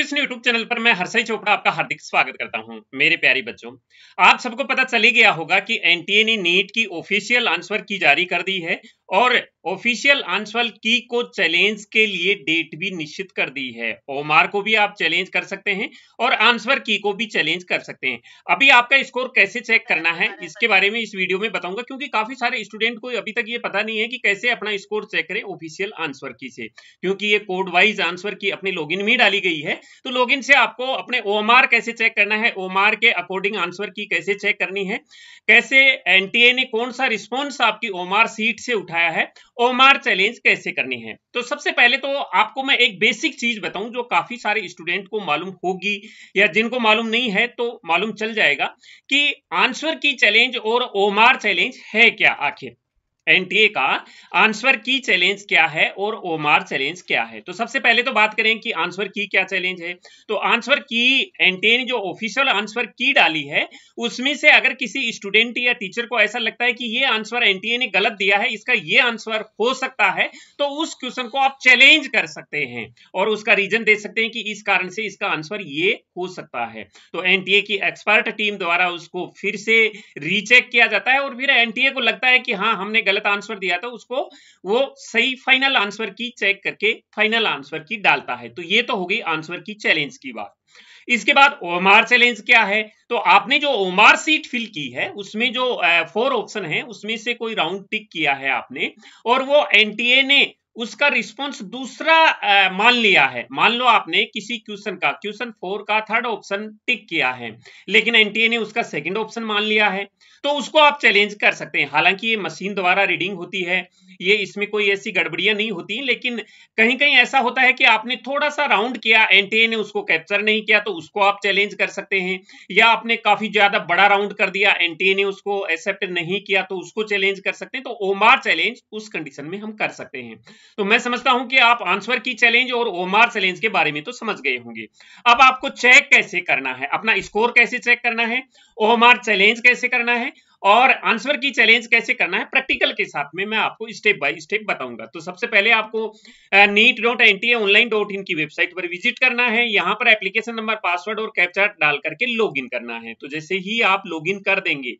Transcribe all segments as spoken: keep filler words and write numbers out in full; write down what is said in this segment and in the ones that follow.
Education YouTube channel पर मैं हर्षय चोपड़ा आपका हार्दिक स्वागत करता हूं। मेरे प्यारे बच्चों, आप सबको पता चले गया होगा कि एनटीए ने नीट की ऑफिशियल आंसर की जारी कर दी है और ऑफिशियल आंसर की को चैलेंज के लिए डेट भी निश्चित कर दी है। ओमआर को भी आप चैलेंज कर सकते हैं और आंसर की को भी चैलेंज कर सकते हैं। अभी आपका स्कोर कैसे चेक करना है इसके बारे में इस वीडियो में बताऊंगा, क्योंकि काफी सारे स्टूडेंट को अभी तक ये पता नहीं है कि कैसे अपना स्कोर चेक करें ऑफिशियल आंसर की से, क्योंकि ये कोड वाइज आंसर की अपने लॉगिन में डाली गई है। तो लॉगिन से आपको अपने ओमआर कैसे चेक करना है, ओमआर के अकॉर्डिंग आंसर की कैसे चेक करनी है, कैसे एनटीए ने कौन सा रिस्पॉन्स आपकी ओमआर सीट से उठाया है, ओमआर चैलेंज कैसे करनी है। तो सबसे पहले तो आपको मैं एक बेसिक चीज बताऊं जो काफी सारे स्टूडेंट को मालूम होगी, या जिनको मालूम नहीं है तो मालूम चल जाएगा कि आंसर की चैलेंज और ओमआर चैलेंज है क्या। आखिर एनटीए का आंसर की चैलेंज क्या है और ओमआर चैलेंज क्या है। तो सबसे पहले तो बात करें कि आंसर की क्या चैलेंज है। तो आंसर की एनटीए ने जो ऑफिशियल आंसर की डाली है उसमें से अगर किसी स्टूडेंट या टीचर को ऐसा लगता है कि ये आंसर एनटीए ने गलत दिया है, इसका ये आंसर हो सकता है, तो उस क्वेश्चन को आप चैलेंज कर सकते हैं और उसका रीजन दे सकते हैं कि इस कारण से इसका आंसर ये हो सकता है। तो एनटीए की एक्सपर्ट टीम द्वारा उसको फिर से रीचेक किया जाता है और फिर एनटीए को लगता है कि हाँ, हमने गलत आंसर दिया था, उसको वो सही फाइनल आंसर की चेक करके फाइनल आंसर की डालता है। तो ये तो हो गई आंसर की चैलेंज की बात। इसके बाद ओमआर चैलेंज क्या है। तो आपने जो ओमआर सीट फिल की है उसमें जो फोर ऑप्शन है उसमें से कोई राउंड टिक किया है आपने और वो एनटीए ने उसका रिस्पॉन्स दूसरा आ, मान लिया है। मान लो आपने किसी क्वेश्चन का क्वेश्चन फोर का थर्ड ऑप्शन टिक किया है लेकिन एनटीए ने उसका सेकंड ऑप्शन मान लिया है, तो उसको आप चैलेंज कर सकते हैं। हालांकि ये मशीन द्वारा रीडिंग होती है, ये इसमें कोई ऐसी गड़बड़ियां नहीं होती, लेकिन कहीं कहीं ऐसा होता है कि आपने थोड़ा सा राउंड किया, एनटीए ने उसको कैप्चर नहीं किया, तो उसको आप चैलेंज कर सकते हैं। या आपने काफी ज्यादा बड़ा राउंड कर दिया, एनटीए ने उसको एक्सेप्ट नहीं किया, तो उसको चैलेंज कर सकते हैं। तो ओमआर चैलेंज उस कंडीशन में हम कर सकते हैं। तो मैं समझता हूं कि आप आंसर की चैलेंज और ओमआर चैलेंज के बारे में तो समझ गए होंगे। अब आपको चेक कैसे करना है, अपना स्कोर कैसे चेक करना है, ओमआर चैलेंज कैसे करना है और आंसर की चैलेंज कैसे करना है, प्रैक्टिकल के साथ में मैं आपको स्टेप बाय स्टेप बताऊंगा। तो सबसे पहले आपको NEET dot N T A online dot in की वेबसाइट पर विजिट करना है। यहाँ पर एप्लीकेशन नंबर, पासवर्ड और कैप्चा डाल करके लॉग इन करना है। तो जैसे ही आप लॉग इन कर देंगे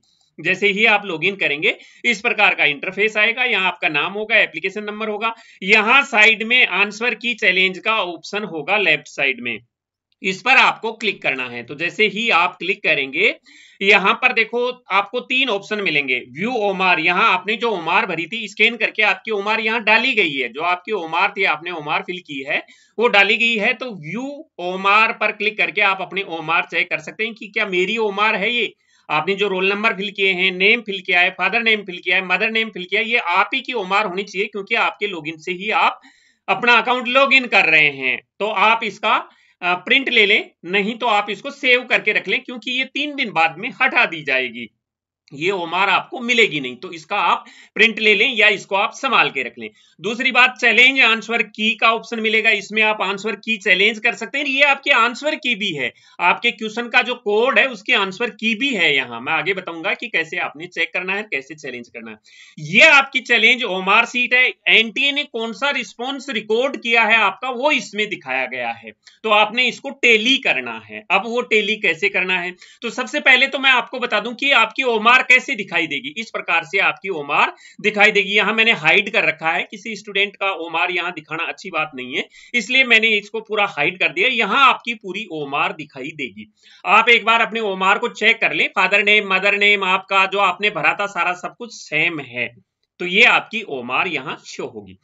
जैसे ही आप लॉगिन करेंगे इस प्रकार का इंटरफेस आएगा। यहाँ आपका नाम होगा, एप्लीकेशन नंबर होगा, यहाँ साइड में आंसर की चैलेंज का ऑप्शन होगा लेफ्ट साइड में, इस पर आपको क्लिक करना है। तो जैसे ही आप क्लिक करेंगे यहाँ पर देखो आपको तीन ऑप्शन मिलेंगे। व्यू ओमआर, यहाँ आपने जो ओमआर भरी थी स्कैन करके आपकी ओमआर यहाँ डाली गई है, जो आपकी ओमआर थी आपने ओमआर फिल की है वो डाली गई है। तो व्यू ओमआर पर क्लिक करके आप अपने ओमआर चेक कर सकते हैं कि क्या मेरी ओमआर है ये। आपने जो रोल नंबर फिल किए हैं, नेम फिल किया है, फादर नेम फिल किया है, मदर नेम फिल किया है, ये आप ही की ओमआर होनी चाहिए क्योंकि आपके लॉगिन से ही आप अपना अकाउंट लॉगिन कर रहे हैं। तो आप इसका प्रिंट ले लें, नहीं तो आप इसको सेव करके रख लें क्योंकि ये तीन दिन बाद में हटा दी जाएगी, ये ओमआर आपको मिलेगी नहीं। तो इसका आप प्रिंट ले लें या इसको आप संभाल के रख लें। दूसरी बात, चैलेंज आंसर की का ऑप्शन मिलेगा, इसमें आप आंसर की चैलेंज कर सकते हैं। ये आपके आंसर की भी है, आपके क्वेश्चन का जो कोड है उसकी आंसर की भी है। यहाँ मैं आगे बताऊंगा कि कैसे आपने चेक करना है, कैसे चैलेंज करना है। ये आपकी चैलेंज ओमआर सीट है, एनटीए ने कौन सा रिस्पॉन्स रिकॉर्ड किया है आपका वो इसमें दिखाया गया है। तो आपने इसको टेली करना है। अब वो टेली कैसे करना है, तो सबसे पहले तो मैं आपको बता दूं कि आपकी ओमआर कैसे दिखाई देगी। इस प्रकार से आपकी ओमआर दिखाई देगी। यहां मैंने हाइड कर रखा है, किसी स्टूडेंट का ओमआर यहां दिखाना अच्छी बात नहीं है, इसलिए मैंने इसको पूरा हाइड कर दिया। यहां आपकी पूरी ओमआर दिखाई देगी। आप एक बार अपने ओमआर को चेक कर लें, फादर नेम, मदर नेम, आपका जो आपने भरा था सारा सब कुछ सेम है। तो ये आपकी ओमआर यहाँ शो होगी।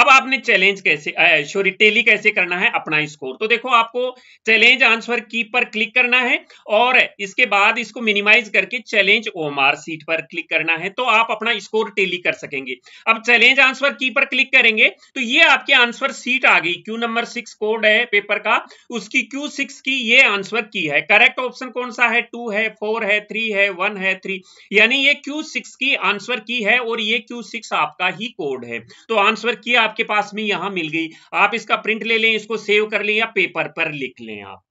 अब आपने चैलेंज कैसे सॉरी टेली कैसे करना है, अपना स्कोर। तो देखो आपको चैलेंज आंसर की पर क्लिक करना है और इसके बाद इसको मिनिमाइज करके चैलेंज ओमआर सीट पर क्लिक करना है, तो आप अपना स्कोर टेली कर सकेंगे। अब चैलेंज आंसर की पर क्लिक करेंगे तो ये आपकी आंसर सीट आ गई। क्यू नंबर सिक्स कोड है पेपर का, उसकी क्यू सिक्स की ये आंसर की है। करेक्ट ऑप्शन कौन सा है, टू है, फोर है, थ्री है, वन है, थ्री, यानी ये क्यू सिक्स की आंसर की है और ये क्यू सिक्स आपका ही कोड है। तो आंसर की आपके पास में यहां मिल गई। आप इसका प्रिंट ले लें, इसको सेव कर लें या पेपर पर लिख लें आप।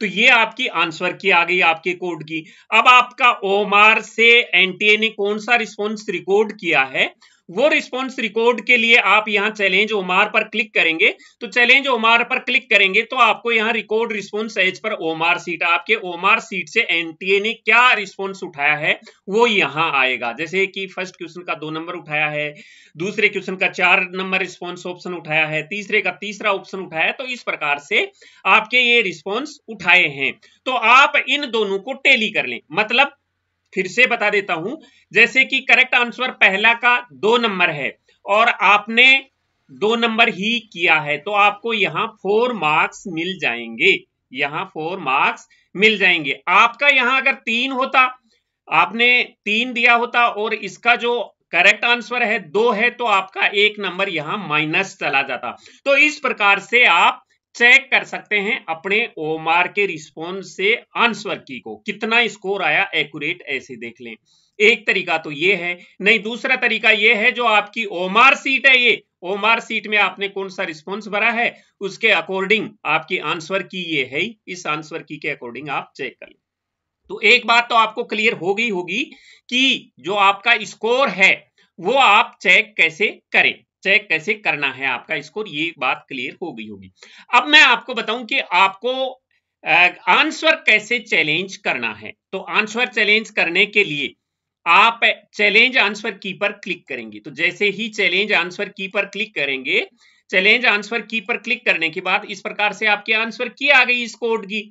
तो ये आपकी आंसर की आ गई, आपके कोड की। अब आपका ओमआर से एनटीए ने कौन सा रिस्पॉन्स रिकॉर्ड किया है वो रिस्पॉन्स रिकॉर्ड के लिए आप यहाँ चैलेंज ओमार पर क्लिक करेंगे। तो चैलेंज ओमार पर क्लिक करेंगे तो आपको यहाँ रिकॉर्ड रिस्पॉन्स एज पर ओमार सीट, आपके ओमार सीट से एनटीए ने क्या रिस्पॉन्स उठाया है वो यहाँ आएगा। जैसे कि फर्स्ट क्वेश्चन का दो नंबर उठाया है, दूसरे क्वेश्चन का चार नंबर रिस्पॉन्स ऑप्शन उठाया है, तीसरे का तीसरा ऑप्शन उठाया है, तो इस प्रकार से आपके ये रिस्पॉन्स उठाए हैं। तो आप इन दोनों को टेली कर लें। मतलब फिर से बता देता हूं, जैसे कि करेक्ट आंसर पहला का दो नंबर है और आपने दो नंबर ही किया है तो आपको यहां फोर मार्क्स मिल जाएंगे, यहां फोर मार्क्स मिल जाएंगे। आपका यहां अगर तीन होता, आपने तीन दिया होता और इसका जो करेक्ट आंसर है दो है तो आपका एक नंबर यहां माइनस चला जाता। तो इस प्रकार से आप चेक कर सकते हैं अपने ओमार के रिस्पॉन्स से आंसर की को कितना स्कोर आया एक्यूरेट, ऐसे देख लें। एक तरीका तो ये है, नहीं दूसरा तरीका ये है जो आपकी ओमार सीट है, ये ओमार सीट में आपने कौन सा रिस्पॉन्स भरा है उसके अकॉर्डिंग आपकी आंसर की ये है, इस आंसर की के अकॉर्डिंग आप चेक कर लें। तो एक बात तो आपको क्लियर हो गई होगी कि जो आपका स्कोर है वो आप चेक कैसे करें, चेक कैसे करना है आपका स्कोर, ये बात क्लियर हो गई होगी। अब मैं आपको बताऊं कि आपको आंसर कैसे चैलेंज करना है। तो आंसर चैलेंज करने के लिए आप चैलेंज आंसर की पर क्लिक करेंगे। तो जैसे ही चैलेंज आंसर की पर क्लिक करेंगे, चैलेंज आंसर की पर क्लिक करने के बाद इस प्रकार से आपके आंसर की आ गई इस कोड की।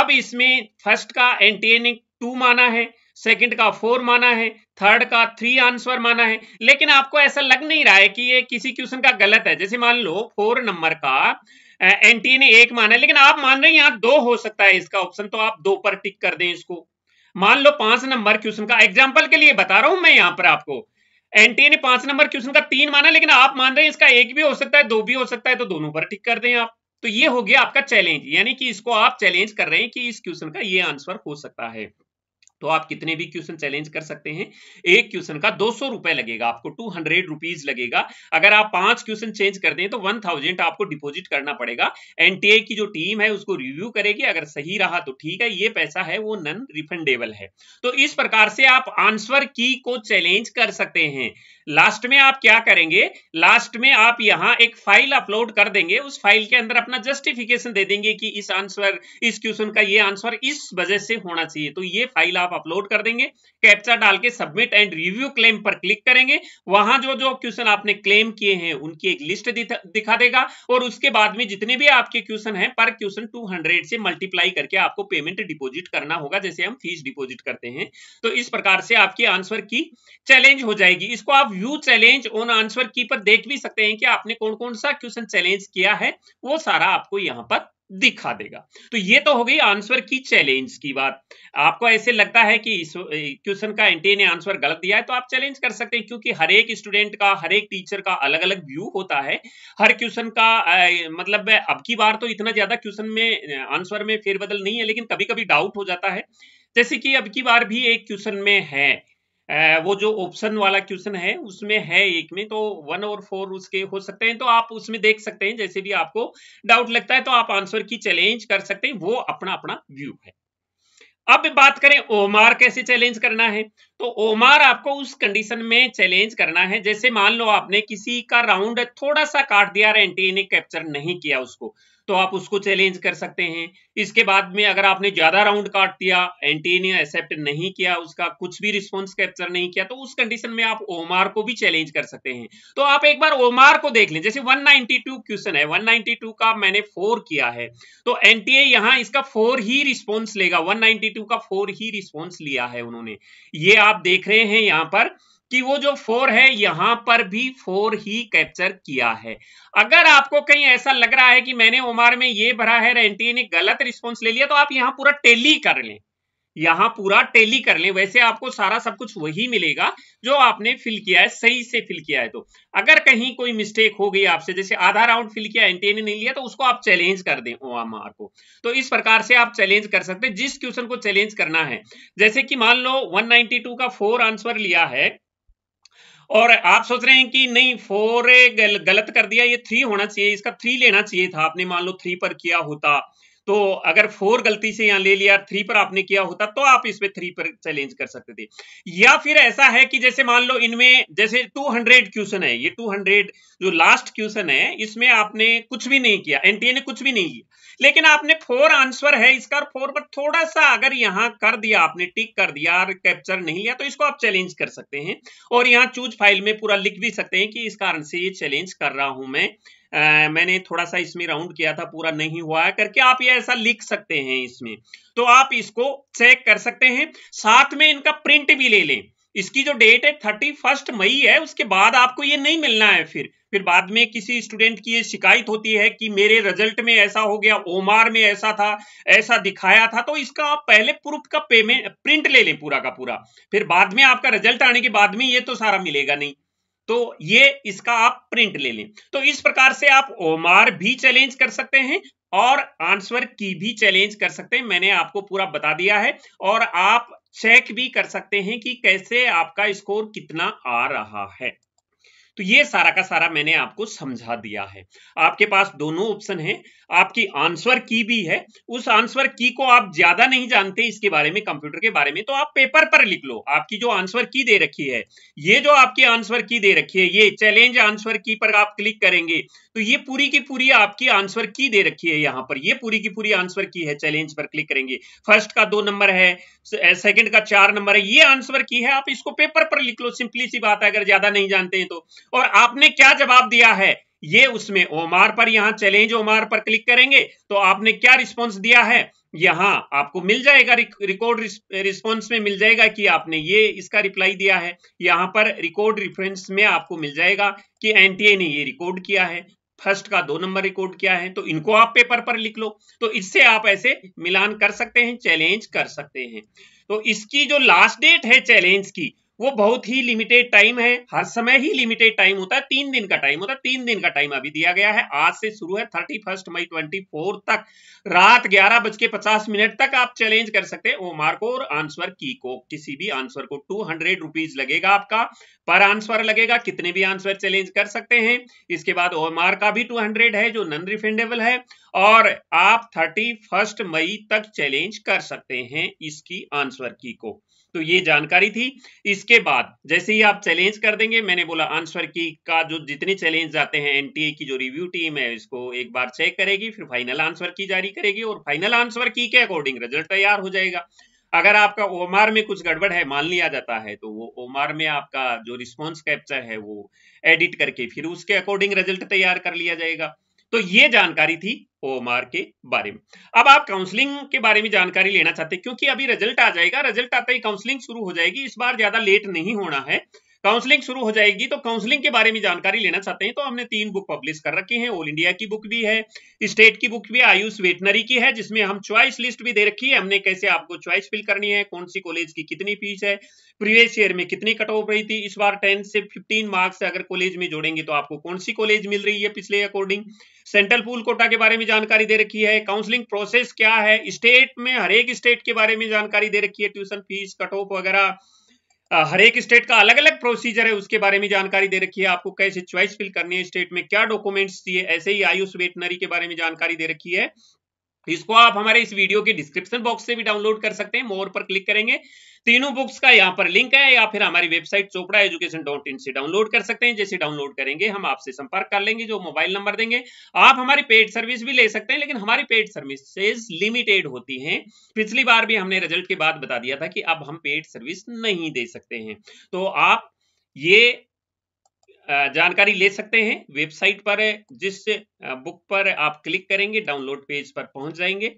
अब इसमें फर्स्ट का एनटीए ने टू माना है, सेकंड का फोर माना है, थर्ड का थ्री आंसर माना है, लेकिन आपको ऐसा लग नहीं रहा है कि ये किसी क्वेश्चन का गलत है। जैसे मान लो फोर नंबर का एनटीए ने एक माना है लेकिन आप मान रहे हैं यहाँ दो हो सकता है इसका ऑप्शन, तो आप दो पर टिक कर दें इसको। मान लो पांच नंबर क्वेश्चन का, एग्जाम्पल के लिए बता रहा हूं मैं यहाँ पर आपको, एनटीए ने पांच नंबर क्वेश्चन का तीन माना लेकिन आप मान रहे हैं इसका एक भी हो सकता है दो भी हो सकता है, तो दोनों पर टिक कर दें आप। तो ये हो गया आपका चैलेंज, यानी कि इसको आप चैलेंज कर रहे हैं कि इस क्वेश्चन का ये आंसर हो सकता है। तो आप कितने भी क्वेश्चन चैलेंज कर सकते हैं। एक क्वेश्चन का दो सौ रुपए लगेगा, आपको टू हंड्रेड रुपीज लगेगा। अगर आप पांच क्वेश्चन चेंज कर दें तो वन थाउजेंड आपको डिपॉजिट करना पड़ेगा। एनटीए की जो टीम है उसको रिव्यू करेगी, अगर सही रहा तो ठीक है, ये पैसा है वो नॉन रिफंडेबल है। तो इस प्रकार से आप आंसर की को चैलेंज कर सकते हैं। लास्ट में आप क्या करेंगे, लास्ट में आप यहाँ एक फाइल अपलोड कर देंगे, उस फाइल के अंदर अपना जस्टिफिकेशन दे देंगे कि इस आंसर, इस क्वेश्चन का ये आंसर इस वजह से होना चाहिए। तो ये फाइल आप अपलोड कर देंगे, कैप्चा डाल के सबमिट एंड रिव्यू क्लेम पर क्लिक करेंगे। वहां जो जो क्वेश्चन आपने क्लेम किए हैं उनकी एक लिस्ट दिखा देगा और उसके बाद में जितने भी आपके क्वेश्चन हैं पर क्वेश्चन दो सौ से मल्टीप्लाई करके आपको पेमेंट डिपॉजिट करना होगा, जैसे हम फीस डिपॉजिट करते हैं। तो इस प्रकार से आपकी आंसर की चैलेंज हो जाएगी। इसको आप व्यू चैलेंज ऑन आंसर की पर देख भी सकते हैं कि आपने कौन कौन सा क्वेश्चन चैलेंज किया है, वो सारा आपको यहां पर दिखा देगा। तो ये तो हो गई आंसर की चैलेंज की बात। आपको ऐसे लगता है कि इस क्वेश्चन का एनटीए ने आंसर गलत दिया है तो आप चैलेंज कर सकते हैं, क्योंकि हर एक स्टूडेंट का, हर एक टीचर का अलग अलग व्यू होता है हर क्वेश्चन का। आ, मतलब अब की बार तो इतना ज्यादा क्वेश्चन में आंसर में फेरबदल नहीं है, लेकिन कभी कभी डाउट हो जाता है। जैसे कि अब की बार भी एक क्वेश्चन में है, वो जो ऑप्शन वाला क्वेश्चन है उसमें है एक में, तो वन और फोर उसके हो सकते हैं, तो आप उसमें देख सकते हैं। जैसे भी आपको डाउट लगता है तो आप आंसर की चैलेंज कर सकते हैं, वो अपना अपना व्यू है। अब बात करें ओमार कैसे चैलेंज करना है। तो ओमार आपको उस कंडीशन में चैलेंज करना है, जैसे मान लो आपने किसी का राउंड थोड़ा सा काट दिया, एनटीए ने कैप्चर नहीं किया उसको, तो आप उसको चैलेंज कर सकते हैं। इसके बाद में अगर आपने ज्यादा राउंड काट दिया, एनटीए ने एक्सेप्ट नहीं किया उसका, कुछ भी रिस्पॉन्स कैप्चर नहीं किया, तो उस कंडीशन में आप ओमार को भी चैलेंज कर सकते हैं। तो आप एक बार ओमार को देख लें। जैसे एक सौ बानवे क्वेश्चन है, एक सौ बानवे का मैंने फोर किया है तो एनटीए यहाँ इसका फोर ही रिस्पॉन्स लेगा, एक सौ बानवे का फोर ही रिस्पॉन्स लिया है उन्होंने। ये आप देख रहे हैं यहाँ पर कि वो जो फोर है यहां पर भी फोर ही कैप्चर किया है। अगर आपको कहीं ऐसा लग रहा है कि मैंने ओमार में ये भरा है, एनटीए ने गलत रिस्पॉन्स ले लिया, तो आप यहां पूरा टेली कर लें, यहां पूरा टेली कर लें। वैसे आपको सारा सब कुछ वही मिलेगा जो आपने फिल किया है, सही से फिल किया है। तो अगर कहीं कोई मिस्टेक हो गई आपसे, जैसे आधा राउंड फिल किया एनटीए ने नहीं लिया, तो उसको आप चैलेंज कर दें ओएमआर को। तो इस प्रकार से आप चैलेंज कर सकते हैं जिस क्वेश्चन को चैलेंज करना है। जैसे कि मान लो वन नाइनटी टू का फोर आंसर लिया है और आप सोच रहे हैं कि नहीं फोर गलत कर दिया, ये थ्री होना चाहिए, इसका थ्री लेना चाहिए था, आपने मान लो थ्री पर किया होता तो अगर फोर गलती से यहाँ ले लिया, थ्री पर आपने किया होता तो आप इस पे थ्री पर चैलेंज कर सकते थे। या फिर ऐसा है कि जैसे मान लो इनमें जैसे दो सौ क्वेश्चन है, ये दो सौ जो लास्ट क्वेश्चन है इसमें आपने कुछ भी नहीं किया, एनटीए ने कुछ भी नहीं किया, लेकिन आपने फोर आंसर है इसका, फोर पर थोड़ा सा अगर यहाँ कर दिया आपने, टिक कर दिया, कैप्चर नहीं लिया, तो इसको आप चैलेंज कर सकते हैं। और यहाँ चूज फाइल में पूरा लिख भी सकते हैं कि इस कारण से ये चैलेंज कर रहा हूं मैं, Uh, मैंने थोड़ा सा इसमें राउंड किया था, पूरा नहीं हुआ है करके आप ये ऐसा लिख सकते हैं इसमें, तो आप इसको चेक कर सकते हैं। साथ में इनका प्रिंट भी ले लें, इसकी जो डेट है थर्टी फर्स्ट मई है, उसके बाद आपको ये नहीं मिलना है। फिर फिर बाद में किसी स्टूडेंट की ये शिकायत होती है कि मेरे रिजल्ट में ऐसा हो गया, ओमार में ऐसा था, ऐसा दिखाया था, तो इसका आप पहले प्रूफ का पेमेंट प्रिंट ले लें पूरा का पूरा, फिर बाद में आपका रिजल्ट आने के बाद में ये तो सारा मिलेगा नहीं, तो ये इसका आप प्रिंट ले लें। तो इस प्रकार से आप ओमार भी चैलेंज कर सकते हैं और आंसर की भी चैलेंज कर सकते हैं, मैंने आपको पूरा बता दिया है। और आप चेक भी कर सकते हैं कि कैसे आपका स्कोर कितना आ रहा है। तो ये सारा का सारा मैंने आपको समझा दिया है। आपके पास दोनों ऑप्शन हैं, आपकी आंसर की भी है, उस आंसर की को आप ज्यादा नहीं जानते इसके बारे में, कंप्यूटर के बारे में, तो आप पेपर पर लिख लो। आपकी जो आंसर की दे रखी है, ये जो आपकी आंसर की दे रखी है, ये चैलेंज आंसर की पर आप क्लिक करेंगे तो ये पूरी की पूरी आपकी आंसर की दे रखी है। यहाँ पर ये पूरी की पूरी आंसर की है, चैलेंज पर क्लिक करेंगे, फर्स्ट का दो नंबर है, सेकेंड का चार नंबर है, ये आंसर की है। आप इसको पेपर पर लिख लो, सिंपली सी बात है, अगर ज्यादा नहीं जानते हैं तो। और आपने क्या जवाब दिया है ये उसमें ओमार पर, यहाँ चैलेंज ओमार पर क्लिक करेंगे तो आपने क्या रिस्पॉन्स दिया है, यहाँ आपको मिल जाएगा रिकॉर्ड रिस्पॉन्स में मिल जाएगा कि आपने ये इसका रिप्लाई दिया है। यहाँ पर रिकॉर्ड रेफरेंस में आपको मिल जाएगा कि एनटीए ने ये रिकॉर्ड किया है, फर्स्ट का दो नंबर रिकॉर्ड किया है, तो इनको आप पेपर पर लिख लो। तो इससे आप ऐसे मिलान कर सकते हैं, चैलेंज कर सकते हैं। तो इसकी जो लास्ट डेट है चैलेंज की, वो बहुत ही लिमिटेड टाइम है, हर समय ही लिमिटेड टाइम होता है, तीन दिन का टाइम होता है। तीन दिन का टाइम अभी दिया गया है, आज से शुरू है थर्टी फर्स्ट मई ट्वेंटी फोर तक रात ग्यारह बज के पचास मिनट तक आप चैलेंज कर सकते हैं ओमार को और आंसर की को, किसी भी आंसर को। टू हंड्रेड रुपीज लगेगा आपका पर आंसर लगेगा, कितने भी आंसर चैलेंज कर सकते हैं। इसके बाद ओमार का भी टू हंड्रेड है जो नॉन रिफंडेबल है, और आप थर्टी फर्स्ट मई तक चैलेंज कर सकते हैं इसकी आंसर की को। तो ये जानकारी थी। इसके बाद जैसे ही आप चैलेंज कर देंगे, मैंने बोला आंसर की का जो जितने चैलेंज आते हैं, एनटीए की जो रिव्यू टीम है इसको एक बार चेक करेगी, फिर फाइनल आंसर की जारी करेगी और फाइनल आंसर की के अकॉर्डिंग रिजल्ट तैयार हो जाएगा। अगर आपका ओमार में कुछ गड़बड़ है मान लिया जाता है, तो वो ओमार में आपका जो रिस्पॉन्स कैप्चर है वो एडिट करके फिर उसके अकॉर्डिंग रिजल्ट तैयार कर लिया जाएगा। तो ये जानकारी थी ओएमआर के बारे में। अब आप काउंसलिंग के बारे में जानकारी लेना चाहते हैं, क्योंकि अभी रिजल्ट आ जाएगा, रिजल्ट आता ही काउंसलिंग शुरू हो जाएगी, इस बार ज्यादा लेट नहीं होना है, काउंसलिंग शुरू हो जाएगी। तो काउंसलिंग के बारे में जानकारी लेना चाहते हैं तो हमने तीन बुक पब्लिश कर रखी हैं, ऑल इंडिया की बुक भी है, स्टेट की बुक भी है, आयुष वेटनरी की है, जिसमें हम चॉइस लिस्ट भी दे रखी है हमने, कैसे आपको चॉइस फिल करनी है, कौन सी कॉलेज की कितनी फीस है, प्रीवियस ईयर में कितनी कट ऑफ रही थी, इस बार टेन से फिफ्टीन मार्क्स अगर कॉलेज में जोड़ेंगे तो आपको कौन सी कॉलेज मिल रही है पिछले अकॉर्डिंग, सेंट्रल पूल कोटा के बारे में जानकारी दे रखी है, काउंसलिंग प्रोसेस क्या है, स्टेट में हर एक स्टेट के बारे में जानकारी दे रखी है, ट्यूशन फीस, कट ऑफ वगैरह, हर एक स्टेट का अलग अलग प्रोसीजर है उसके बारे में जानकारी दे रखी है, आपको कैसे चॉइस फिल करनी है, स्टेट में क्या डॉक्यूमेंट्स चाहिए। ऐसे ही आयुष वेटनरी के बारे में जानकारी दे रखी है, इसको आप हमारे इस वीडियो के डिस्क्रिप्शन बॉक्स से भी डाउनलोड कर सकते हैं, मोर पर क्लिक करेंगे, तीनों बुक्स का यहाँ पर लिंक है, या फिर हमारी website Chopra education dot in से डाउनलोड कर सकते हैं। जैसे डाउनलोड करेंगे हम आपसे संपर्क कर लेंगे, जो मोबाइल नंबर देंगे। आप हमारी पेड सर्विस भी ले सकते हैं, लेकिन हमारी पेड सर्विसेज लिमिटेड होती हैं, पिछली बार भी हमने रिजल्ट के बाद बता दिया था कि अब हम पेड सर्विस नहीं दे सकते हैं। तो आप ये जानकारी ले सकते हैं वेबसाइट पर, जिस बुक पर आप क्लिक करेंगे डाउनलोड पेज पर पहुंच जाएंगे।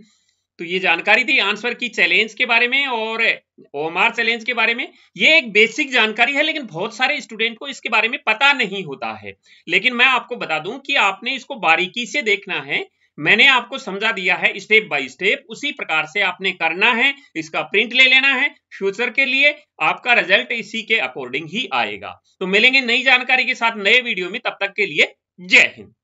तो ये जानकारी थी आंसर की चैलेंज के बारे में और ओएमआर चैलेंज के बारे में। ये एक बेसिक जानकारी है, लेकिन बहुत सारे स्टूडेंट को इसके बारे में पता नहीं होता है। लेकिन मैं आपको बता दूं कि आपने इसको बारीकी से देखना है, मैंने आपको समझा दिया है स्टेप बाय स्टेप, उसी प्रकार से आपने करना है। इसका प्रिंट ले लेना है, फ्यूचर के लिए आपका रिजल्ट इसी के अकॉर्डिंग ही आएगा। तो मिलेंगे नई जानकारी के साथ नए वीडियो में, तब तक के लिए जय हिंद।